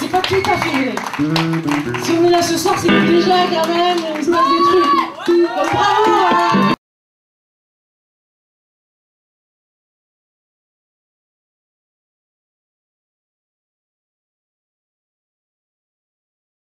C'est pas tout à fait vrai. Si on est là ce soir, c'est que déjà, quand même, on se passe des trucs. Donc bravo!